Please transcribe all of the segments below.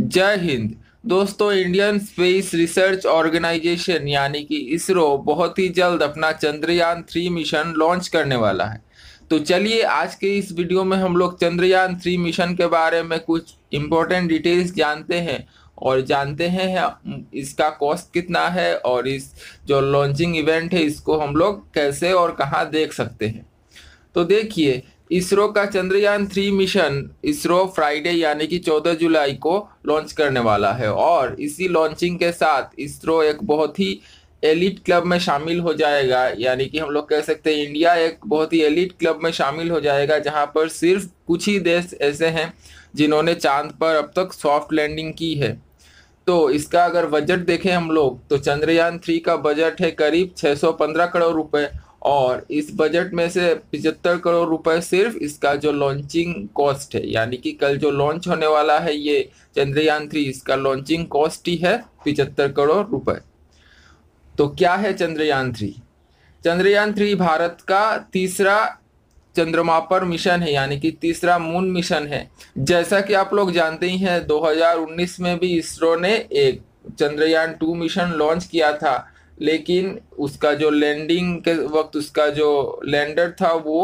जय हिंद दोस्तों, Indian space research organisation यानी कि इसरो बहुत ही जल्द अपना चंद्रयान 3 मिशन लॉन्च करने वाला है। तो चलिए आज के इस वीडियो में हम लोग चंद्रयान 3 मिशन के बारे में कुछ इम्पोर्टेंट डिटेल्स जानते हैं और जानते हैं इसका कॉस्ट कितना है और इस जो लॉन्चिंग इवेंट है इसको हम लोग कैसे और कहाँ देख सकते हैं। तो देखिए, इसरो का चंद्रयान 3 मिशन इसरो फ्राइडे यानी कि 14 जुलाई को लॉन्च करने वाला है और इसी लॉन्चिंग के साथ इसरो एक बहुत ही एलिट क्लब में शामिल हो जाएगा, यानी कि हम लोग कह सकते हैं इंडिया एक बहुत ही एलिट क्लब में शामिल हो जाएगा जहां पर सिर्फ कुछ ही देश ऐसे हैं जिन्होंने चांद पर अब तक सॉफ्ट लैंडिंग की है। तो इसका अगर बजट देखें हम लोग तो चंद्रयान 3 का बजट है करीब 615 करोड़ रुपये और इस बजट में से 75 करोड़ रुपए सिर्फ इसका जो लॉन्चिंग कॉस्ट है, यानी कि कल जो लॉन्च होने वाला है ये चंद्रयान 3 इसका लॉन्चिंग कॉस्ट ही है 75 करोड़ रुपए। तो क्या है चंद्रयान 3? चंद्रयान 3 भारत का तीसरा चंद्रमा पर मिशन है यानी कि तीसरा मून मिशन है। जैसा कि आप लोग जानते ही हैं 2019 में भी इसरो ने एक चंद्रयान 2 मिशन लॉन्च किया था, लेकिन उसका जो लैंडिंग के वक्त उसका जो लैंडर था वो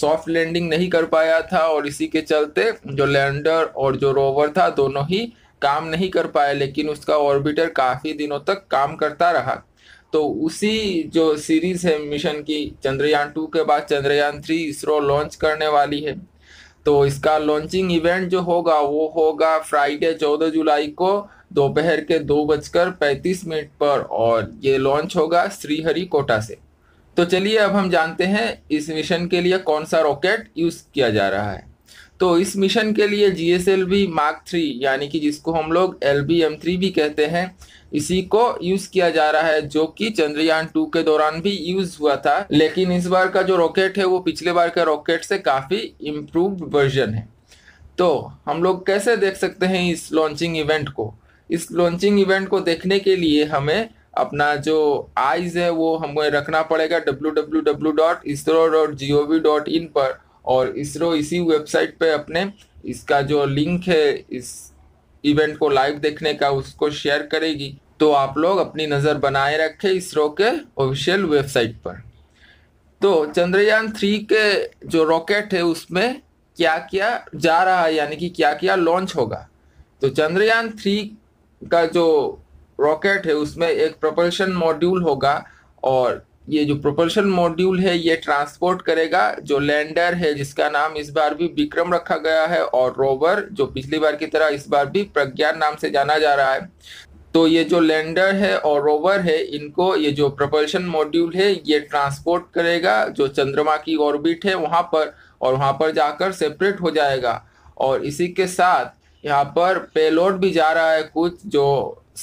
सॉफ्ट लैंडिंग नहीं कर पाया था और इसी के चलते जो लैंडर और जो रोवर था दोनों ही काम नहीं कर पाए, लेकिन उसका ऑर्बिटर काफ़ी दिनों तक काम करता रहा। तो उसी जो सीरीज़ है मिशन की चंद्रयान 2 के बाद चंद्रयान 3 इसरो लॉन्च करने वाली है। तो इसका लॉन्चिंग इवेंट जो होगा वो होगा फ्राइडे 14 जुलाई को दोपहर के 2:35 पर और ये लॉन्च होगा श्रीहरिकोटा से। तो चलिए अब हम जानते हैं इस मिशन के लिए कौन सा रॉकेट यूज़ किया जा रहा है। तो इस मिशन के लिए GSLV मार्क 3 यानी कि जिसको हम लोग LBM 3 भी कहते हैं, इसी को यूज़ किया जा रहा है, जो कि चंद्रयान 2 के दौरान भी यूज़ हुआ था, लेकिन इस बार का जो रॉकेट है वो पिछले बार के रॉकेट से काफ़ी इम्प्रूव्ड वर्जन है। तो हम लोग कैसे देख सकते हैं इस लॉन्चिंग इवेंट को? इस लॉन्चिंग इवेंट को देखने के लिए हमें अपना जो आइज़ है वो हमें रखना पड़ेगा www.isro.gov.in पर और इसरो इसी वेबसाइट पे अपने इसका जो लिंक है इस इवेंट को लाइव देखने का उसको शेयर करेगी। तो आप लोग अपनी नज़र बनाए रखें इसरो के ऑफिशियल वेबसाइट पर। तो चंद्रयान 3 के जो रॉकेट है उसमें क्या क्या जा रहा है यानी कि क्या क्या लॉन्च होगा। तो चंद्रयान 3 का जो रॉकेट है उसमें एक प्रोपल्शन मॉड्यूल होगा और ये जो प्रोपल्शन मॉड्यूल है ये ट्रांसपोर्ट करेगा जो लैंडर है जिसका नाम इस बार भी विक्रम रखा गया है और रोवर जो पिछली बार की तरह इस बार भी प्रज्ञान नाम से जाना जा रहा है। तो ये जो लैंडर है और रोवर है इनको ये जो प्रोपल्शन मॉड्यूल है ये ट्रांसपोर्ट करेगा जो चंद्रमा की ऑर्बिट है वहाँ पर और वहाँ पर जाकर सेपरेट हो जाएगा। और इसी के साथ यहाँ पर पेलोड भी जा रहा है कुछ जो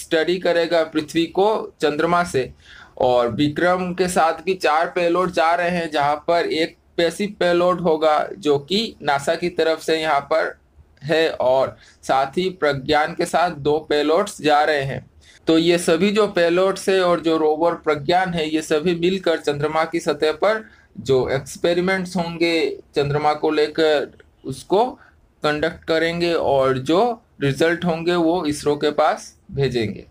स्टडी करेगा पृथ्वी को चंद्रमा से और विक्रम के साथ भी 4 पेलोड जा रहे हैं जहाँ पर एक पैसिव पेलोड होगा जो कि नासा की तरफ से यहाँ पर है और साथ ही प्रज्ञान के साथ 2 पेलोड्स जा रहे हैं। तो ये सभी जो पेलोड्स है और जो रोवर प्रज्ञान है ये सभी मिलकर चंद्रमा की सतह पर जो एक्सपेरिमेंट्स होंगे चंद्रमा को लेकर उसको कंडक्ट करेंगे और जो रिजल्ट होंगे वो इसरो के पास भेजेंगे।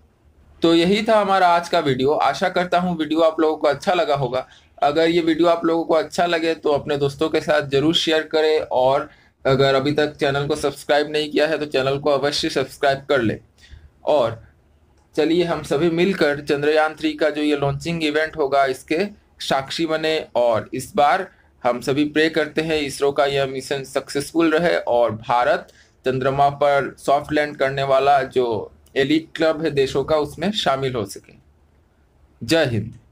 तो यही था हमारा आज का वीडियो। आशा करता हूँ वीडियो आप लोगों को अच्छा लगा होगा। अगर ये वीडियो आप लोगों को अच्छा लगे तो अपने दोस्तों के साथ ज़रूर शेयर करें और अगर अभी तक चैनल को सब्सक्राइब नहीं किया है तो चैनल को अवश्य सब्सक्राइब कर लें। और चलिए हम सभी मिलकर चंद्रयान 3 का जो ये लॉन्चिंग इवेंट होगा इसके साक्षी बने और इस बार हम सभी प्रे करते हैं इसरो का यह मिशन सक्सेसफुल रहे और भारत चंद्रमा पर सॉफ्ट लैंड करने वाला जो एलिट क्लब है देशों का उसमें शामिल हो सके। जय हिंद।